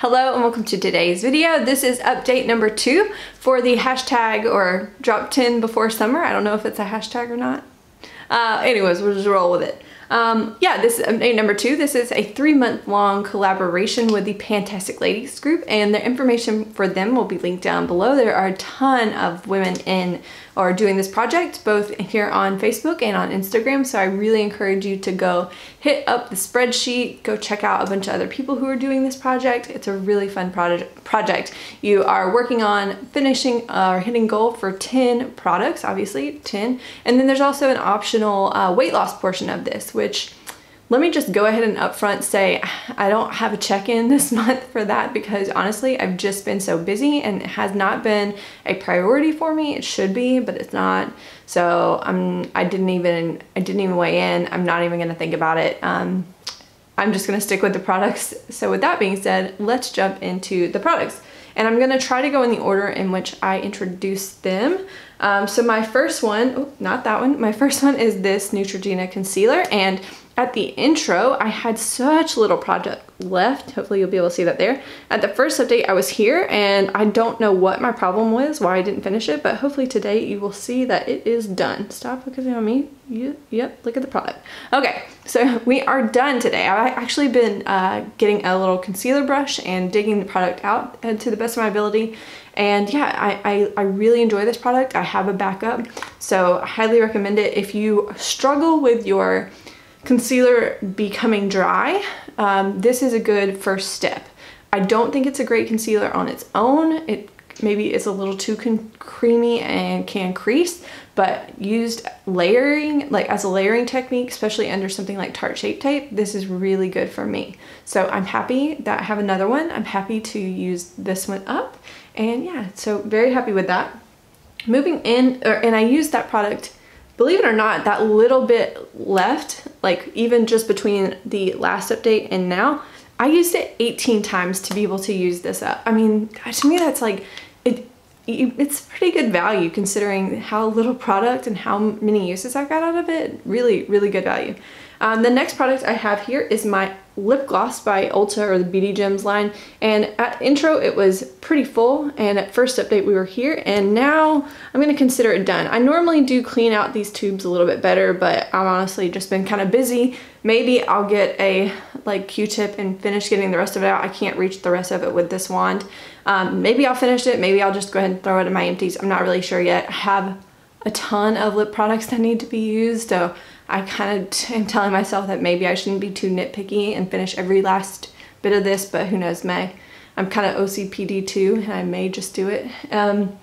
Hello and welcome to today's video. This is update number 2 for the hashtag or Drop 10 Before Summer. I don't know if it's a hashtag or not. Anyways, we'll just roll with it. Yeah, this is update number 2. This is a 3-month-long collaboration with the Pantastic Ladies group, and the information for them will be linked down below. There are a ton of women in or doing this project, both here on Facebook and on Instagram, so I really encourage you to go hit up the spreadsheet, go check out a bunch of other people who are doing this project. It's a really fun project. You are working on finishing or hitting goal for 10 products, obviously 10, and then there's also an optional weight loss portion of this, which let me just go ahead and upfront say I don't have a check-in this month for that because honestly I've just been so busy and it has not been a priority for me. It should be, but it's not. So I didn't even weigh in. I'm not even gonna think about it. I'm just gonna stick with the products. So with that being said, let's jump into the products. And I'm gonna try to go in the order in which I introduced them. So my first one, oh, not that one, my first one is this Neutrogena concealer, and at the intro, I had such little product left. Hopefully you'll be able to see that there. At the first update, I was here and I don't know what my problem was, why I didn't finish it, but hopefully today you will see that it is done. Stop focusing on me. Yep, look at the product. Okay, so we are done today. I've actually been getting a little concealer brush and digging the product out to the best of my ability. And yeah, I really enjoy this product. I have a backup, so I highly recommend it. If you struggle with your concealer becoming dry, this is a good first step. I don't think it's a great concealer on its own. It maybe is a little too creamy and can crease, but used layering, like as a layering technique, especially under something like Tarte Shape Tape, this is really good for me. So I'm happy that I have another one. I'm happy to use this one up, and yeah, so very happy with that. Moving in, and I used that product, believe it or not, that little bit left, like even just between the last update and now, I used it 18 times to be able to use this up. I mean, to me that's like, it's pretty good value considering how little product and how many uses I got out of it. Really, really good value. The next product I have here is my lip gloss by Ulta or the Beauty Gems line, and at intro it was pretty full, and at first update we were here, and now I'm going to consider it done. I normally do clean out these tubes a little bit better, but I've honestly just been kind of busy. Maybe I'll get a like Q-tip and finish getting the rest of it out. I can't reach the rest of it with this wand. Maybe I'll finish it, maybe I'll just go ahead and throw it in my empties. I'm not really sure yet. I have a ton of lip products that need to be used, so I kind of am telling myself that maybe I shouldn't be too nitpicky and finish every last bit of this, but who knows, May. I'm kind of OCPD too, and I may just do it. And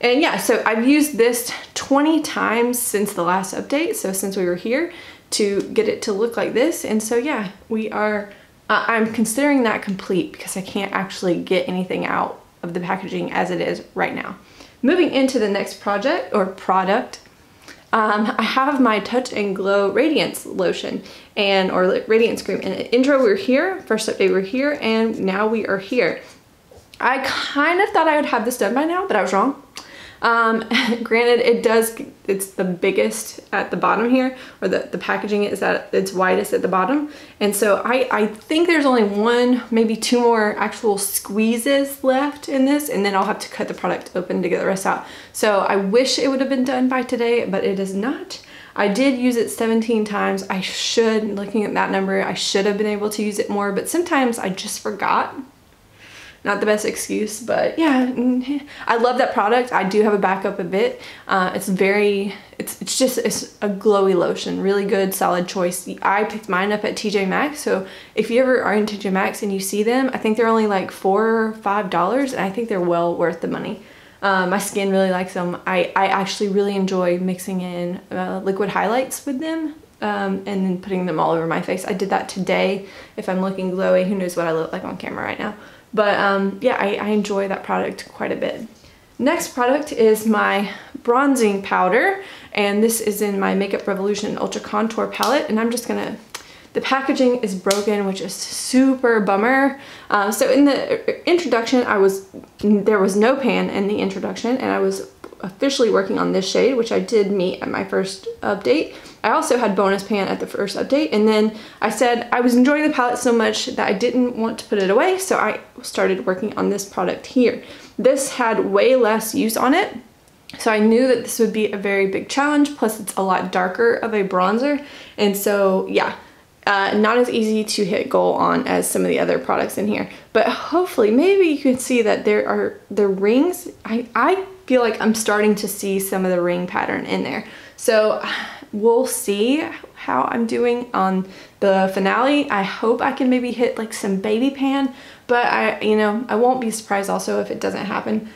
yeah, so I've used this 20 times since the last update, so since we were here, to get it to look like this. And so yeah, we are, I'm considering that complete because I can't actually get anything out of the packaging as it is right now. Moving into the next project or product, I have my Touch and Glow Radiance Lotion and or Radiance Cream. And intro we were here, first update we were here, and now we are here. I kind of thought I would have this done by now, but I was wrong. Granted, it's the biggest at the bottom here, or the packaging is at its widest at the bottom. And so I think there's only one, maybe two more actual squeezes left in this, and then I'll have to cut the product open to get the rest out. So I wish it would have been done by today, but it is not. I did use it 17 times. I should, looking at that number, I should have been able to use it more, but sometimes I just forgot. Not the best excuse, but yeah, I love that product. I do have a backup of it. It's a glowy lotion, really good, solid choice. I picked mine up at TJ Maxx, so if you ever are in TJ Maxx and you see them, I think they're only like $4 or $5, and I think they're well worth the money. My skin really likes them. I actually really enjoy mixing in liquid highlights with them. And then putting them all over my face. I did that today. If I'm looking glowy, who knows what I look like on camera right now. But yeah, I enjoy that product quite a bit. Next product is my bronzing powder, and this is in my Makeup Revolution Ultra Contour palette, and I'm just gonna, the packaging is broken, which is super bummer. So in the introduction, there was no pan in the introduction, and I was officially working on this shade, which I did meet at my first update. I also had bonus pan at the first update, and then I said I was enjoying the palette so much that I didn't want to put it away, so I started working on this product here. This had way less use on it, so I knew that this would be a very big challenge, plus it's a lot darker of a bronzer, and so yeah. Not as easy to hit goal on as some of the other products in here, but hopefully maybe you can see that there are the rings. I feel like I'm starting to see some of the ring pattern in there, so we'll see how I'm doing on the finale. I hope I can maybe hit like some baby pan, but I won't be surprised also if it doesn't happen.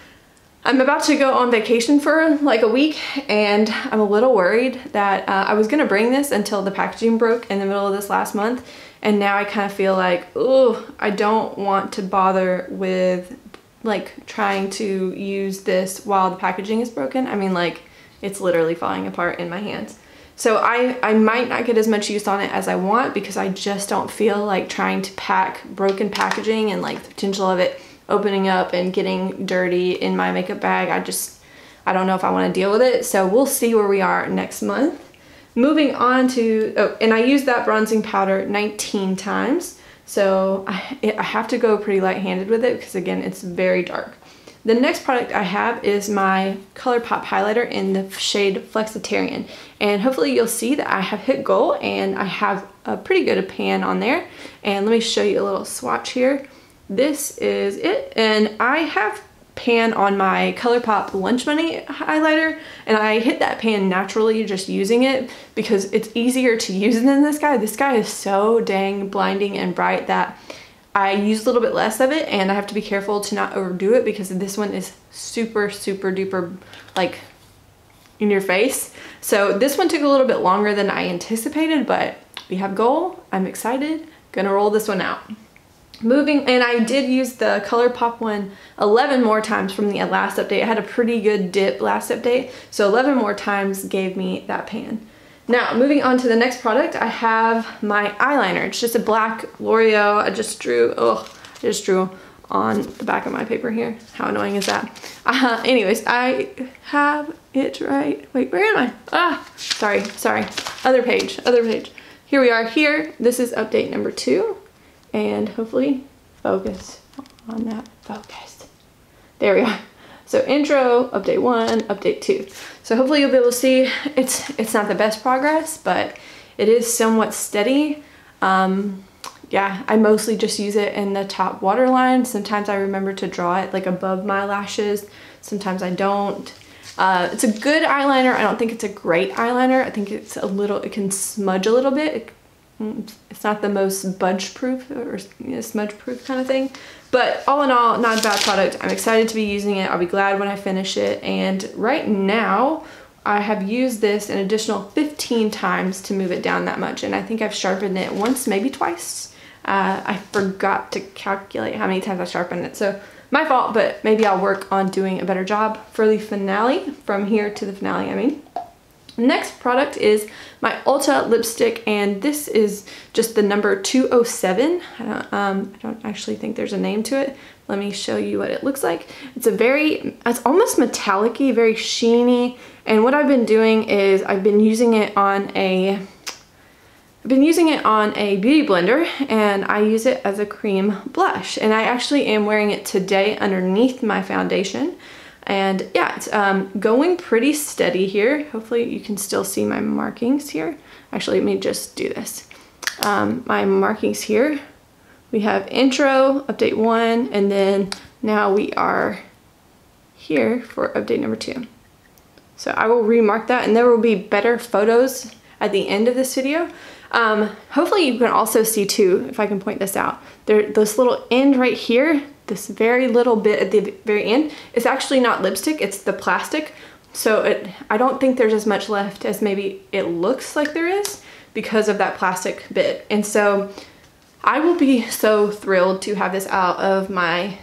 I'm about to go on vacation for like a week, and I'm a little worried that I was gonna bring this until the packaging broke in the middle of this last month, and now I kind of feel like, oh, I don't want to bother with like trying to use this while the packaging is broken. I mean, like, it's literally falling apart in my hands. So I might not get as much use on it as I want, because I just don't feel like trying to pack broken packaging and like the potential of it opening up and getting dirty in my makeup bag. I don't know if I want to deal with it, so we'll see where we are next month. Moving on to, oh, and I used that bronzing powder 19 times, so I have to go pretty light-handed with it, because again, it's very dark. The next product I have is my ColourPop highlighter in the shade Flexitarian, and hopefully you'll see that I have hit goal and I have a pretty good pan on there, and let me show you a little swatch here. This is it, and I have pan on my ColourPop Lunch Money highlighter, and I hit that pan naturally just using it, because it's easier to use than this guy. This guy is so dang blinding and bright that I use a little bit less of it, and I have to be careful to not overdo it, because this one is super, super duper like in your face. So this one took a little bit longer than I anticipated, but we have goal. I'm excited. Gonna roll this one out. Moving, and I did use the ColourPop one 11 more times from the last update. I had a pretty good dip last update, so 11 more times gave me that pan. Now, moving on to the next product, I have my eyeliner. It's just a black L'Oreal. I just drew on the back of my paper here. How annoying is that? Anyways, I have it right. Wait, where am I? Ah, sorry. Other page. Here we are here. This is update number 2. And hopefully, focus on that, focus. There we are. So intro, update 1, update 2. So hopefully you'll be able to see, it's not the best progress, but it is somewhat steady. Yeah, I mostly just use it in the top waterline. Sometimes I remember to draw it like above my lashes. Sometimes I don't. It's a good eyeliner. I don't think it's a great eyeliner. I think it's it can smudge a little bit. It's not the most budge proof or smudge proof kind of thing, but all in all, not a bad product. I'm excited to be using it. I'll be glad when I finish it, and right now I have used this an additional 15 times to move it down that much, and I think I've sharpened it once, maybe twice. I forgot to calculate how many times I sharpened it, so my fault, but maybe I'll work on doing a better job for the finale, from here to the finale, I mean. Next product is my Ulta lipstick, and this is just the number 207. I don't actually think there's a name to it. Let me show you what it looks like. It's almost metallic-y, very sheeny, and what I've been doing is I've been using it on a beauty blender, and I use it as a cream blush, and I actually am wearing it today underneath my foundation. And yeah, it's going pretty steady here. Hopefully you can still see my markings here. Actually, let me just do this. My markings here. We have intro, update 1, and then now we are here for update number 2. So I will remark that, and there will be better photos at the end of this video. Hopefully you can also see too, if I can point this out, there, this little end right here, this very little bit at the very end, it's actually not lipstick, it's the plastic. So I don't think there's as much left as maybe it looks like there is, because of that plastic bit. And so I will be so thrilled to have this out of my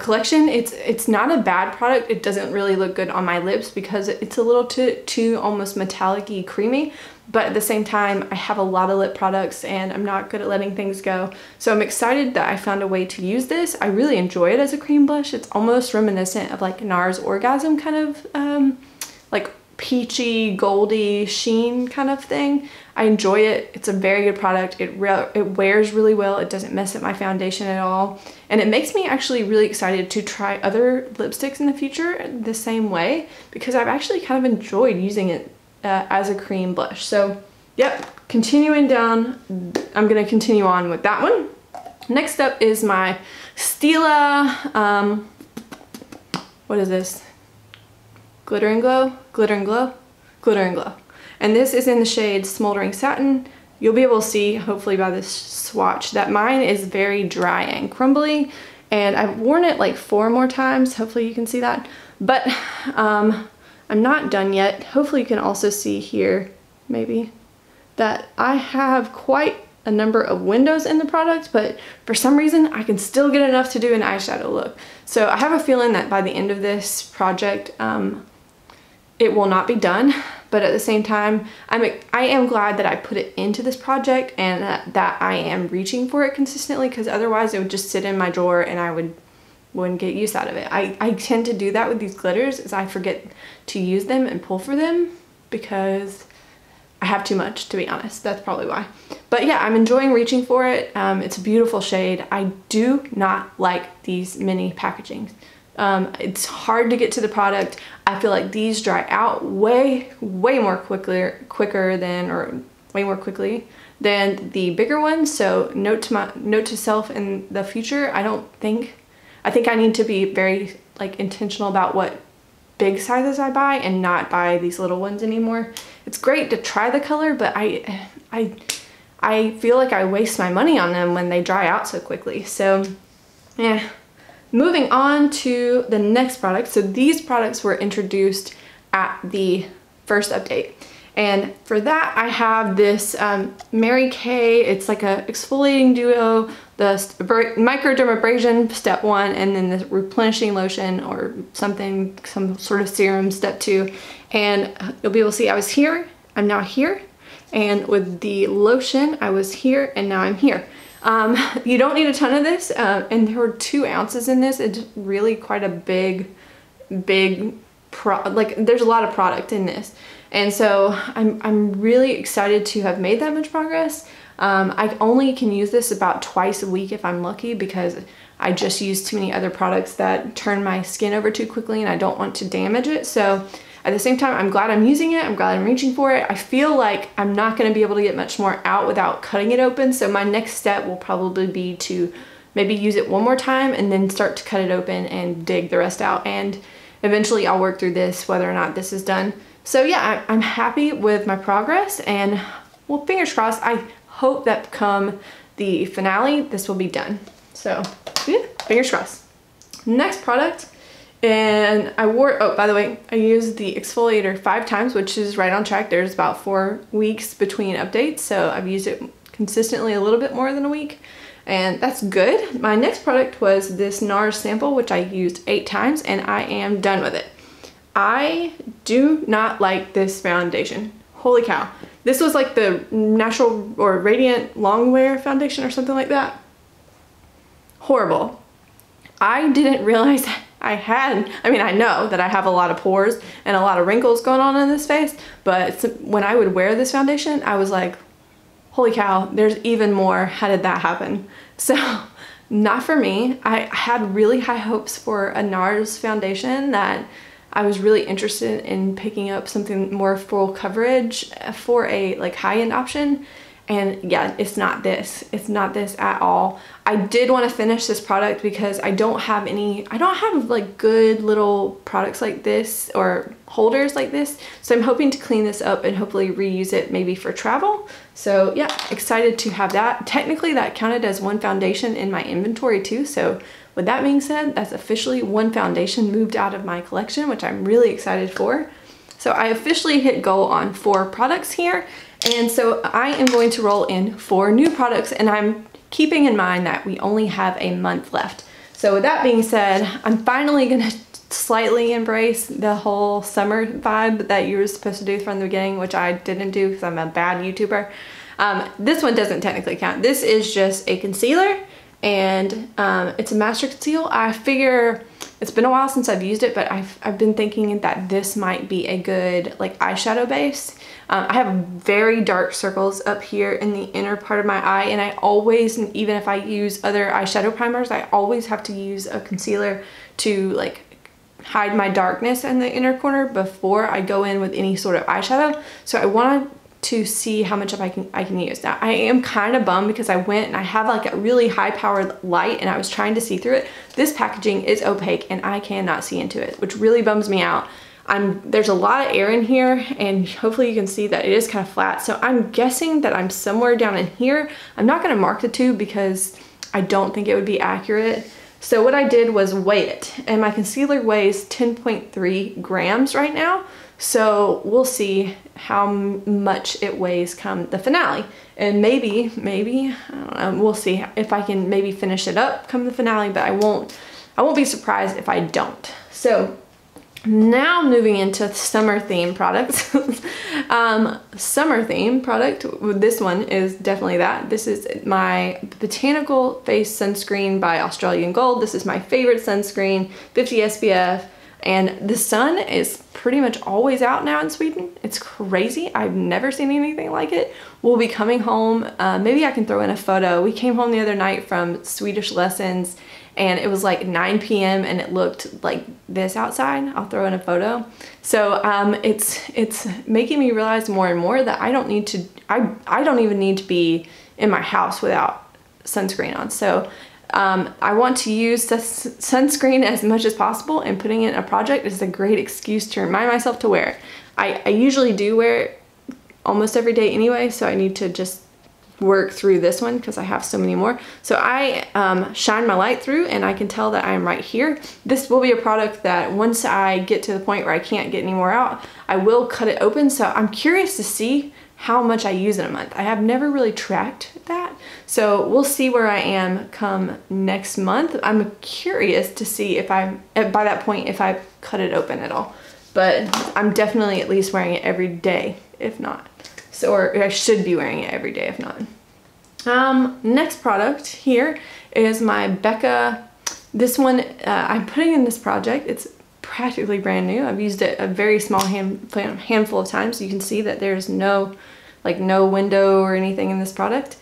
collection. It's not a bad product. It doesn't really look good on my lips because it's a little too almost metallic-y creamy, but at the same time I have a lot of lip products and I'm not good at letting things go, so I'm excited that I found a way to use this. I really enjoy it as a cream blush. It's almost reminiscent of like NARS Orgasm kind of like peachy, goldy sheen kind of thing. I enjoy it. It's a very good product. It wears really well. It doesn't mess up my foundation at all. And it makes me actually really excited to try other lipsticks in the future the same way, because I've actually kind of enjoyed using it as a cream blush. So yep, continuing down, I'm going to continue on with that one. Next up is my Stila, what is this? Glitter and Glow? Glitter and Glow? Glitter and Glow. And this is in the shade Smoldering Satin. You'll be able to see, hopefully by this swatch, that mine is very dry and crumbly. And I've worn it like 4 more times. Hopefully you can see that. But I'm not done yet. Hopefully you can also see here, maybe, that I have quite a number of windows in the product, but for some reason I can still get enough to do an eyeshadow look. So I have a feeling that by the end of this project, it will not be done, but at the same time, I am glad that I put it into this project and that I am reaching for it consistently, because otherwise it would just sit in my drawer and I wouldn't get use out of it. I tend to do that with these glitters, is I forget to use them and pull for them because I have too much, to be honest. That's probably why. But yeah, I'm enjoying reaching for it. It's a beautiful shade. I do not like these mini packagings. It's hard to get to the product. I feel like these dry out way more quickly than the bigger ones. So note to self in the future. I think I need to be very like intentional about what big sizes I buy and not buy these little ones anymore. It's great to try the color, but I feel like I waste my money on them when they dry out so quickly. So yeah. Moving on to the next product. So these products were introduced at the first update. And for that, I have this Mary Kay. It's like a exfoliating duo, the microdermabrasion step 1, and then the replenishing lotion or something, some sort of serum step 2. And you'll be able to see I was here, I'm now here. And with the lotion, I was here and now I'm here. You don't need a ton of this, and there were 2 ounces in this. It's really quite a big there's a lot of product in this. And so I'm really excited to have made that much progress. I only can use this about twice a week if I'm lucky, because I just use too many other products that turn my skin over too quickly and I don't want to damage it. So at the same time, I'm glad I'm using it. I'm glad I'm reaching for it. I feel like I'm not going to be able to get much more out without cutting it open. So my next step will probably be to maybe use it one more time and then start to cut it open and dig the rest out. And eventually I'll work through this, whether or not this is done. So yeah, I'm happy with my progress, and well, fingers crossed, I hope that come the finale, this will be done. So yeah, fingers crossed. Next product, and I wore, oh, by the way, I used the exfoliator 5 times, which is right on track. There's about 4 weeks between updates, so I've used it consistently a little bit more than a week, and that's good. My next product was this NARS sample, which I used 8 times, and I am done with it. I do not like this foundation. Holy cow. This was like the natural or radiant long wear foundation or something like that. Horrible. I didn't realize I know that I have a lot of pores and a lot of wrinkles going on in this face, but when I would wear this foundation, I was like, holy cow, there's even more. How did that happen? So not for me. I had really high hopes for a NARS foundation that I was really interested in picking up something more full coverage for a like high-end option, and yeah, it's not this. It's not this at all. I did want to finish this product because I don't have like good little products like this or holders like this, so I'm hoping to clean this up and hopefully reuse it maybe for travel. So yeah, excited to have that. Technically that counted as one foundation in my inventory too, so with that being said, that's officially one foundation moved out of my collection, which I'm really excited for. So I officially hit goal on 4 products here. And so I am going to roll in 4 new products, and I'm keeping in mind that we only have a month left. So with that being said, I'm finally gonna slightly embrace the whole summer vibe that you were supposed to do from the beginning, which I didn't do because I'm a bad YouTuber. This one doesn't technically count. This is just a concealer. And it's a master conceal. I figure It's been a while since I've used it, but I've been thinking that this might be a good like eyeshadow base. I have very dark circles up here in the inner part of my eye, and I always, even if I use other eyeshadow primers, I always have to use a concealer to like hide my darkness in the inner corner before I go in with any sort of eyeshadow. So I want to see how much of I can use. Now I am kind of bummed because I went and I have like a really high powered light and I was trying to see through it. This packaging is opaque and I cannot see into it, which really bums me out. There's a lot of air in here, and hopefully you can see that it is kind of flat. So I'm guessing that I'm somewhere down in here. I'm not gonna mark the tube because I don't think it would be accurate. So what I did was weigh it, and my concealer weighs 10.3 grams right now. So we'll see how much it weighs come the finale. And maybe, I don't know, we'll see if I can maybe finish it up come the finale, but I won't be surprised if I don't. So now moving into summer theme products. Summer theme product, this one is definitely that. This is my Botanical Face Sunscreen by Australian Gold. This is my favorite sunscreen, 50 SPF. And the sun is pretty much always out now in Sweden. It's crazy. I've never seen anything like it. We'll be coming home. Maybe I can throw in a photo. We came home the other night from Swedish lessons and it was like 9 p.m. and it looked like this outside. I'll throw in a photo. So it's making me realize more and more that I don't need to, I don't even need to be in my house without sunscreen on. So I want to use the sunscreen as much as possible, and putting it in a project is a great excuse to remind myself to wear it. I usually do wear it almost every day anyway, so I need to just work through this one because I have so many more. So I shine my light through and I can tell that I'm right here. This will be a product that once I get to the point where I can't get any more out, I will cut it open. So I'm curious to see how much I use in a month. I have never really tracked that. So we'll see where I am come next month. I'm curious to see if I'm, by that point, if I've cut it open at all. But I'm definitely at least wearing it every day, if not. So, or I should be wearing it every day, if not. Next product here is my Becca. This one, I'm putting in this project. It's practically brand new. I've used it a very small handful of times. You can see that there's no window or anything in this product.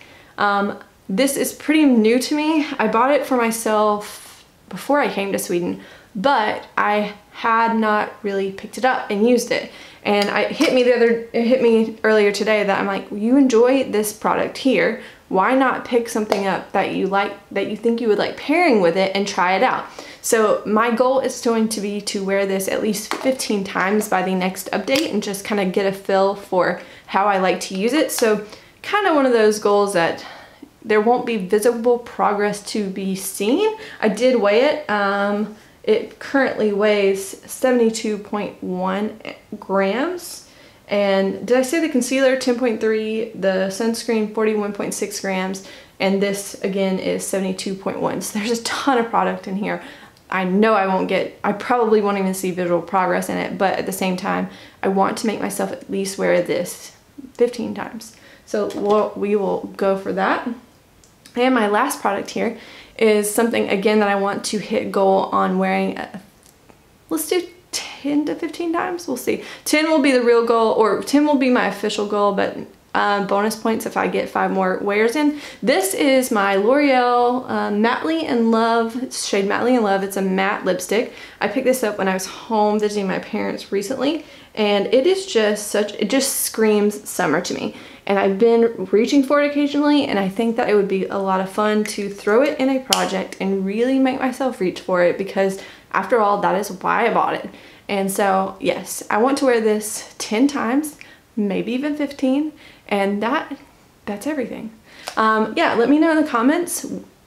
This is pretty new to me. I bought it for myself before I came to Sweden, but I had not really picked it up and used it. And it hit me earlier today that I'm like, you enjoy this product here. Why not pick something up that you like, that you think you would like pairing with it, and try it out? So my goal is going to be to wear this at least 15 times by the next update and just kind of get a feel for how I like to use it. So kind of one of those goals that there won't be visible progress to be seen. I did weigh it. It currently weighs 72.1 grams. And did I say the concealer 10.3, the sunscreen 41.6 grams, and this again is 72.1. So there's a ton of product in here. I know I probably won't even see visual progress in it, but at the same time, I want to make myself at least wear this 15 times. So we will go for that. And my last product here is something again that I want to hit goal on wearing. Let's do 10 to 15 times, we'll see. 10 will be the real goal, or 10 will be my official goal, but bonus points if I get 5 more wears in. This is my L'Oreal Mately in Love, it's shade Mately in Love. It's a matte lipstick. I picked this up when I was home visiting my parents recently, and it is just it just screams summer to me. And I've been reaching for it occasionally, and I think that it would be a lot of fun to throw it in a project and really make myself reach for it, because after all, that is why I bought it. And so, yes, I want to wear this 10 times, maybe even 15, and that's everything. Yeah, let me know in the comments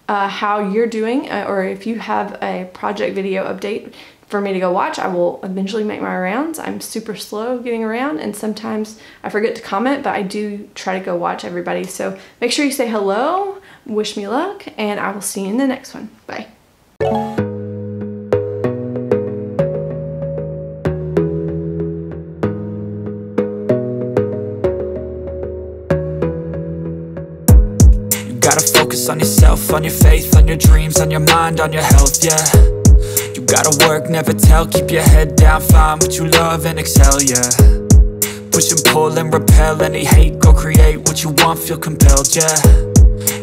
how you're doing, or if you have a project video update for me to go watch. I will eventually make my rounds. I'm super slow getting around, and sometimes I forget to comment, but I do try to go watch everybody. So make sure you say hello, wish me luck, and I will see you in the next one. Bye. You gotta focus on yourself, on your faith, on your dreams, on your mind, on your health, yeah. Gotta work, never tell, keep your head down, find what you love and excel, yeah. Push and pull and repel any hate, go create what you want, feel compelled, yeah.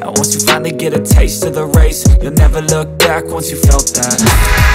And once you finally get a taste of the race, you'll never look back once you felt that.